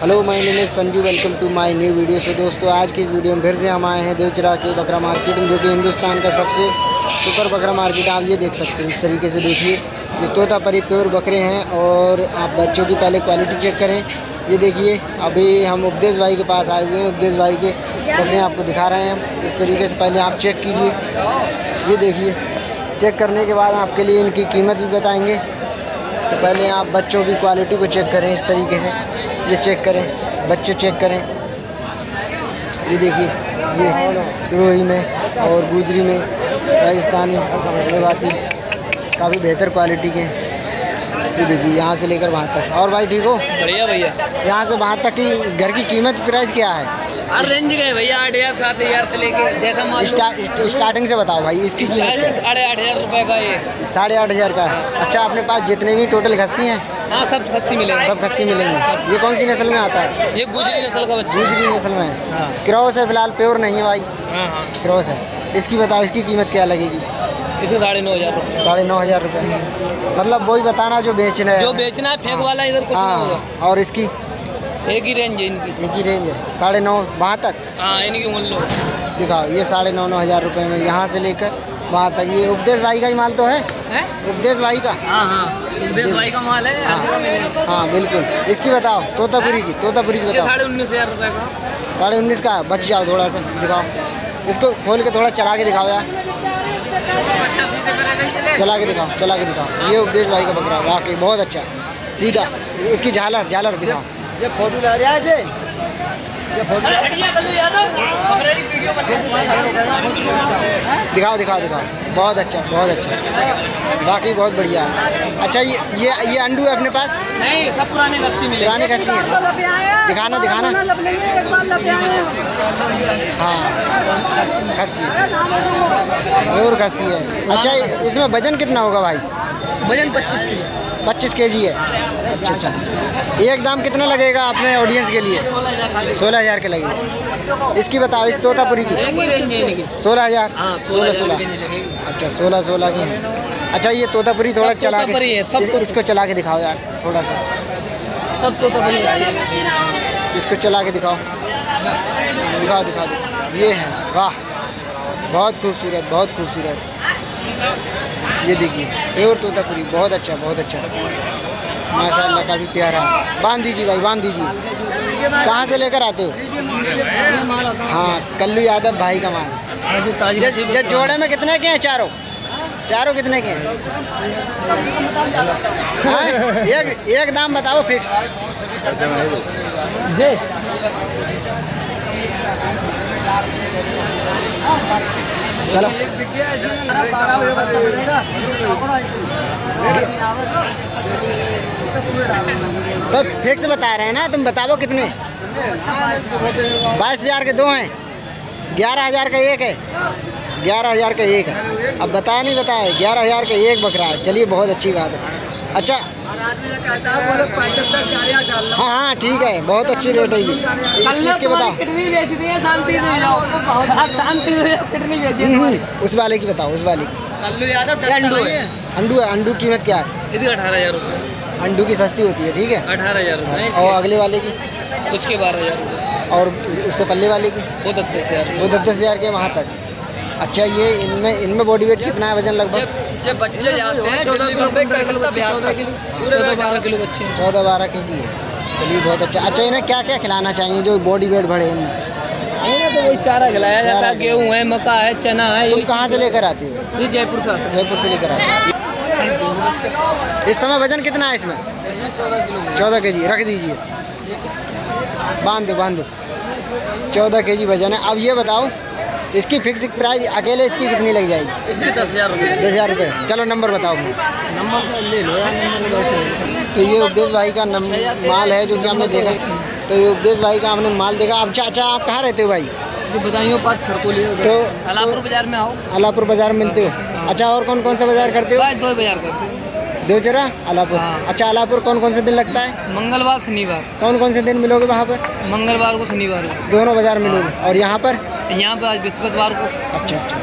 Hello my name is Sanju, welcome to my new video. So दोस्तों, आज की इस वीडियो में फिर से हम आए हैं देवचरा के बकरा मार्केट में, जो कि हिंदुस्तान का सबसे सुपर बकरा मार्केट। आप ये देख सकते हैं, इस तरीके से देखिए, ये तोतापरी प्योर बकरे हैं। और आप बच्चों की पहले क्वालिटी चेक करें। ये देखिए, अभी हम उपदेश भाई के पास आए हुए हैं। उपदेश भाई के बकरे आपको दिखा रहे हैं हम। इस तरीके से पहले आप चेक कीजिए। ये देखिए, चेक करने के बाद आपके लिए इनकी कीमत भी बताएंगे। तो पहले आप बच्चों की क्वालिटी को चेक करें। इस तरीके से ये चेक करें, बच्चे चेक करें। ये देखिए, ये सिरोही में और गूजरी में राजस्थानी आदिवासी काफ़ी बेहतर क्वालिटी के हैं। ये देखिए, यहाँ से लेकर वहाँ तक। और भाई ठीक हो? बढ़िया भैया। यहाँ से वहाँ तक की घर की कीमत प्राइस क्या है? हर रेंज के भैया, 8,000 से 7,000 से लेके जैसा मालूम। स्टार्टिंग से बताओ भाई, इसकी कीमत 8,500 रुपये का। ये 8,500 का है। अच्छा, अपने पास जितने भी टोटल खस्सी हैं? हाँ, सब खस्सी मिलेंगे। सब खस्सी मिलेंगे। ये कौन सी नस्ल में आता है? ये गुजरी नस्ल का बच्चा। गुजरी नस्ल में है। हाँ। क्रॉस है, फिलहाल प्योर नहीं है भाई। हाँ हाँ, क्रॉस है। इसकी बताओ, इसकी कीमत क्या लगेगी? इसको 9,500 रुपये। 9,500 रुपये, मतलब वही बताना जो बेचना है। जो बेचना है फेंक वाला इधर कुछ नहीं होगा। और इसकी एक ही रेंज है। इनकी एक ही रेंज है, 9,500 वहाँ तक। हाँ, इनकी मूल्य दिखाओ। ये 9,500 9,000 रुपये में यहाँ से लेकर वहाँ तक। ये उपदेश भाई का ही माल तो है? उपदेश भाई का। हाँ हाँ, उपदेश भाई का माल है। हाँ हाँ, बिल्कुल। इसकी बताओ, तोतापुरी की। तोतापुरी की बताओ। 19,500 रुपये का। 19,500 का। बच जाओ, थोड़ा सा दिखाओ इसको, खोल के थोड़ा चला के दिखाओ यार। चला के दिखाओ, चला के दिखाओ। ये उपदेश भाई का बकरा वाकई बहुत अच्छा, सीधा। इसकी झालर, झालर दिखाओ। ये फोटो ला रहा है कल्लू यादव। दिखाओ दिखाओ दिखाओ। बहुत अच्छा, बहुत अच्छा, बाकी बहुत बढ़िया है। अच्छा, ये अंडू है अपने पास? नहीं, सब पुराने खस्सी मिले। पुराने खस्सी है। दिखाना दिखाना। हाँ, खस्सी और खस्सी है। अच्छा, इसमें वजन कितना होगा भाई? वजन 25 किलो। 25 kg है। अच्छा अच्छा। एक दाम कितना लगेगा अपने ऑडियंस के लिए? 16,000 के लगेगा। इसकी बताओ, इस तोतापुरी की? 16,000। 16,000। अच्छा, 16,000 की है। अच्छा, ये तोतापुरी थोड़ा चला के, इसको चला के दिखाओ यार थोड़ा सा। सब तोतापुरी। इसको चला के दिखाओ, दिखाओ दिखाओ। ये है, वाह, बहुत खूबसूरत, बहुत खूबसूरत। ये देखिए, प्योर तोतापुरी। बहुत अच्छा, बहुत अच्छा, माशाल्लाह, काफ़ी प्यारा। बांध दीजिए भाई, बांध दीजिए। कहाँ से लेकर आते हो? हाँ, कल्लू यादव भाई का माल। जोड़े में कितने के हैं? चारों? चारों कितने के हैं? हाँ, एक दाम बताओ फिक्स। चलो, तो फिक्स बता रहे हैं ना, तुम बताओ कितने? 22,000 के दो हैं, 11,000 का एक है। 11,000 का एक है। अब बताया नहीं बताया, 11,000 का एक बकरा है। चलिए, बहुत अच्छी बात है। अच्छा, हाँ हाँ, ठीक है, बहुत अच्छी रेट है ये। इसके बताओ, उस वाले की बताओ, उस वाले की। अंडू है, अंडू है। अंडू कीमत क्या है? इसकी 18,000 रुपये। अंडू की सस्ती होती है, ठीक है, 18,000 रुपये। और अगले वाले की? उसके 12,000 रुपये। और उससे पल्ले वाले की? वो 10,000। वो 10,000 के वहाँ तक। अच्छा, ये इनमें बॉडी वेट कितना है? वजन लगभग? जब बच्चे जाते हैं पे 14-12 किलो बच्चे, 14-12 kg है। चलिए, बहुत अच्छा। अच्छा, इन्हें क्या क्या खिलाना चाहिए जो बॉडी वेट बढ़े इनमें? तो वही चारा खिलाया जाता है। गेहूँ है, मक्का है, चना है। तुम कहाँ से लेकर आते हो? ये जयपुर से। जयपुर से लेकर आते हो। इस समय वजन कितना है इसमें? 14 kg। रख दीजिए, बांध दो, बांध दो। 14 kg वजन है। अब ये बताओ, इसकी फिक्स प्राइस अकेले इसकी कितनी लग जाएगी? इसकी 10,000 रुपये। 10,000 रुपये। चलो, नंबर बताओ। नंबर ले लो यार। तो ये उपदेश भाई का माल है जो कि हमने देखा। तो ये उपदेश भाई का हमने माल देखा। अब चाचा, आप कहाँ रहते हो भाई? बताइए, पास खरकोली। तो अलापुर बाज़ार में आओ। अलापुर बाज़ार मिलते हो। अच्छा, और कौन कौन सा बाज़ार करते हो? दो बाज़ार करते हो। देवचरा, अलापुर। अच्छा, अलापुर कौन कौन से दिन लगता है? मंगलवार शनिवार। कौन कौन से दिन मिलोगे वहाँ पर? मंगलवार को, शनिवार को, दोनों बाज़ार मिलोगे। और यहाँ पर यहाँ पे आज बृहस्पतिवार को। अच्छा अच्छा,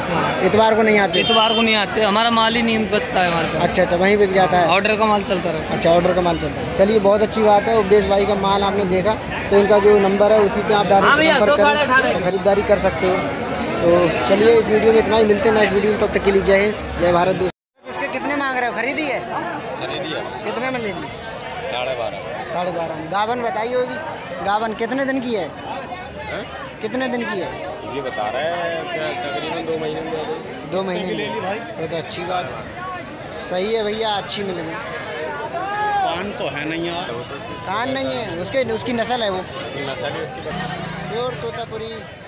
इतवार को नहीं आते? इतवार को नहीं आते, हमारा माल ही नहीं बचता है हमारे पास। अच्छा अच्छा, वहीं बिक जाता है, ऑर्डर का माल चलता रहता है। अच्छा, ऑर्डर का माल चलता है। चलिए बहुत अच्छी बात है, उपदेश भाई का माल आपने देखा तो इनका जो नंबर है उसी पर आप डायरेक्ट खरीदारी कर सकते हो। तो चलिए इस वीडियो में इतना ही, मिलते हैं नेक्स्ट वीडियो में, तब तक के लिए जय हिंद जय भारत। दोस्तों इसके कितने मांग रहे हो? खरीदी है, खरीदी है, कितने में ले ली? 12.5। 12.5 में गावन बताई होगी, गावन कितने दिन की है? कितने दिन की है? ये बता रहा है तकरीबन 2 महीने में। 2 महीने ले ली भाई, तो अच्छी बात, सही है भैया, अच्छी मिलेगी। कान तो है नहीं यार, कान नहीं है, उसके उसकी नस्ल है वो, नस्ल है उसकी। प्योर तोतापुरी।